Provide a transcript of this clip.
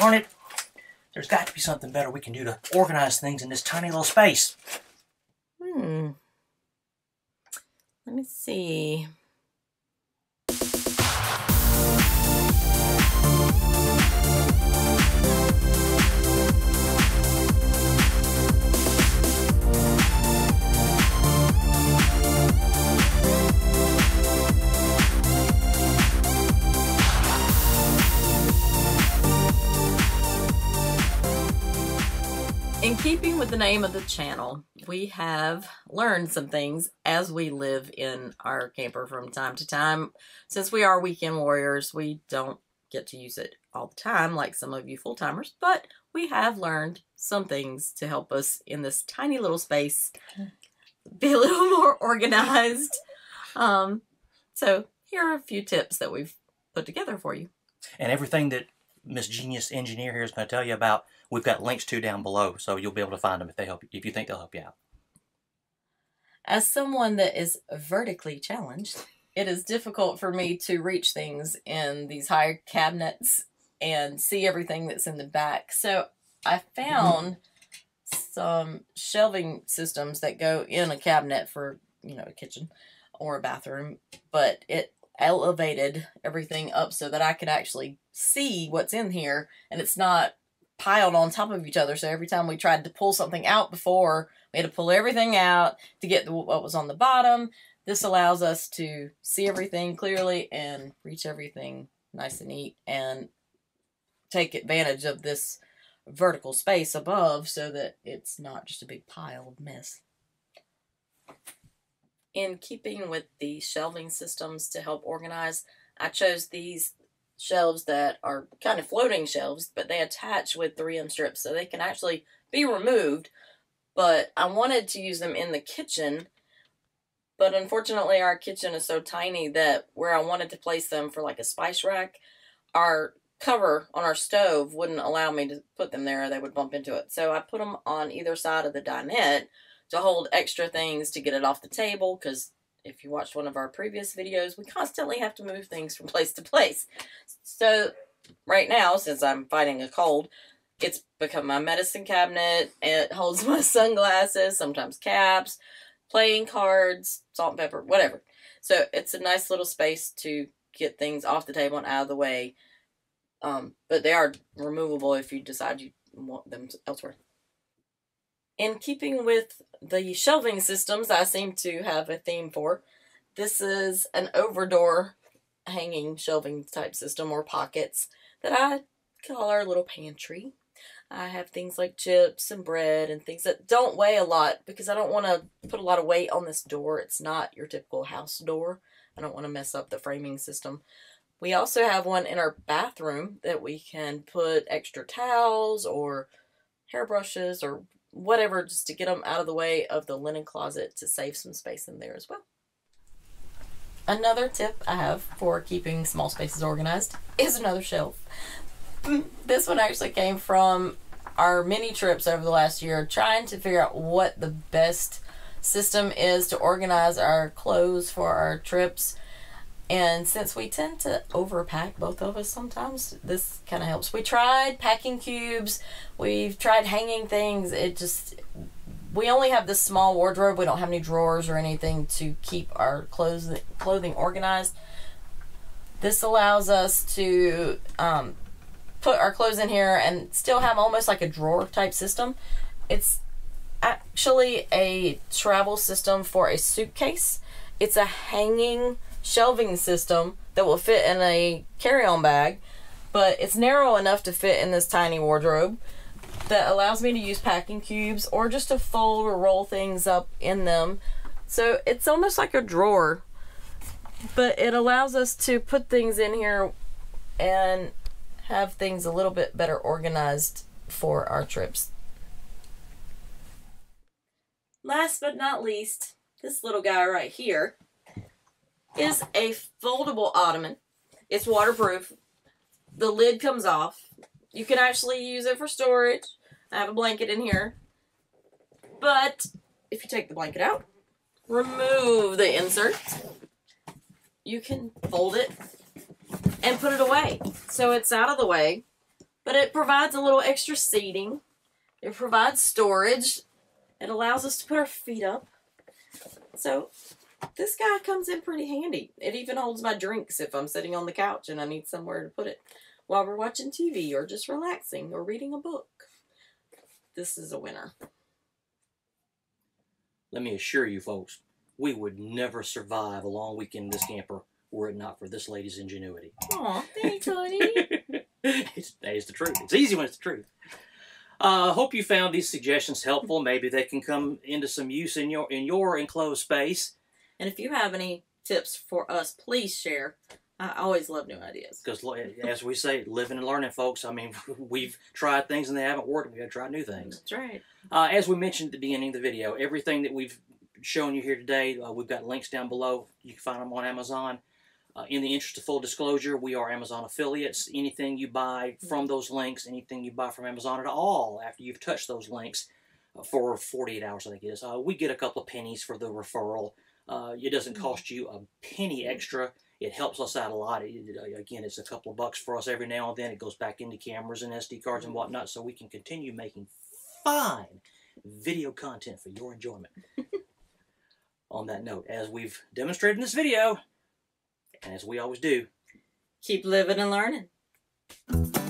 Darn it. There's got to be something better we can do to organize things in this tiny little space. Let me see. In keeping with the name of the channel, we have learned some things as we live in our camper from time to time. Since we are weekend warriors, we don't get to use it all the time like some of you full-timers, but we have learned some things to help us in this tiny little space be a little more organized. So here are a few tips that we've put together for you. And everything that Miss Genius Engineer here is going to tell you about, we've got links to down below, so you'll be able to find them if they help you, if you think they'll help you out. As someone that is vertically challenged, it is difficult for me to reach things in these higher cabinets and see everything that's in the back. So I found some shelving systems that go in a cabinet for, you know, a kitchen or a bathroom, but it elevated everything up so that I could actually see what's in here, and it's not piled on top of each other. So every time we tried to pull something out before, we had to pull everything out to get what was on the bottom. This allows us to see everything clearly and reach everything nice and neat, and take advantage of this vertical space above so that it's not just a big pile of mess. In keeping with the shelving systems to help organize, I chose these shelves that are kind of floating shelves, but they attach with 3M strips so they can actually be removed. But I wanted to use them in the kitchen, but unfortunately our kitchen is so tiny that where I wanted to place them for like a spice rack, our cover on our stove wouldn't allow me to put them there. They would bump into it. So I put them on either side of the dinette to hold extra things to get it off the table, because if you watched one of our previous videos, we constantly have to move things from place to place. So right now, since I'm fighting a cold, it's become my medicine cabinet. It holds my sunglasses, sometimes caps, playing cards, salt and pepper, whatever. So it's a nice little space to get things off the table and out of the way. But they are removable if you decide you want them elsewhere. In keeping with the shelving systems I seem to have a theme for, this is an over-door hanging shelving type system, or pockets, that I call our little pantry. I have things like chips and bread and things that don't weigh a lot, because I don't want to put a lot of weight on this door. It's not your typical house door. I don't want to mess up the framing system. We also have one in our bathroom that we can put extra towels or hairbrushes or whatever, just to get them out of the way of the linen closet to save some space in there as well. Another tip I have for keeping small spaces organized is another shelf. This one actually came from our mini trips over the last year, trying to figure out what the best system is to organize our clothes for our trips. And since we tend to overpack, both of us sometimes, this kind of helps. We tried packing cubes. We've tried hanging things. It just, we only have this small wardrobe. We don't have any drawers or anything to keep our clothing organized. This allows us to put our clothes in here and still have almost like a drawer type system. It's actually a travel system for a suitcase. It's a hanging shelving system that will fit in a carry-on bag, but it's narrow enough to fit in this tiny wardrobe that allows me to use packing cubes or just to fold or roll things up in them. So it's almost like a drawer, but it allows us to put things in here and have things a little bit better organized for our trips. Last but not least, this little guy right here is a foldable ottoman. It's waterproof. The lid comes off. You can actually use it for storage. I have a blanket in here. But if you take the blanket out, remove the insert, you can fold it and put it away. So it's out of the way. but it provides a little extra seating. It provides storage. It allows us to put our feet up. So this guy comes in pretty handy. It even holds my drinks if I'm sitting on the couch and I need somewhere to put it while we're watching TV or just relaxing or reading a book. This is a winner. Let me assure you folks, we would never survive a long weekend in this camper were it not for this lady's ingenuity. Aw, thanks, honey. That is the truth. It's easy when it's the truth. I hope you found these suggestions helpful. Maybe they can come into some use in your enclosed space. And if you have any tips for us, please share. I always love new ideas. Because as we say, living and learning, folks. I mean, we've tried things and they haven't worked. We've got to try new things. That's right. As we mentioned at the beginning of the video, everything that we've shown you here today, we've got links down below. You can find them on Amazon. In the interest of full disclosure, we are Amazon affiliates. Anything you buy from those links, anything you buy from Amazon at all after you've touched those links for 48 hours, I think it is, we get a couple of pennies for the referral. It doesn't cost you a penny extra. It helps us out a lot. Again, it's a couple of bucks for us every now and then. It goes back into cameras and SD cards and whatnot, so we can continue making fine video content for your enjoyment. On that note, as we've demonstrated in this video, and as we always do, keep living and learning.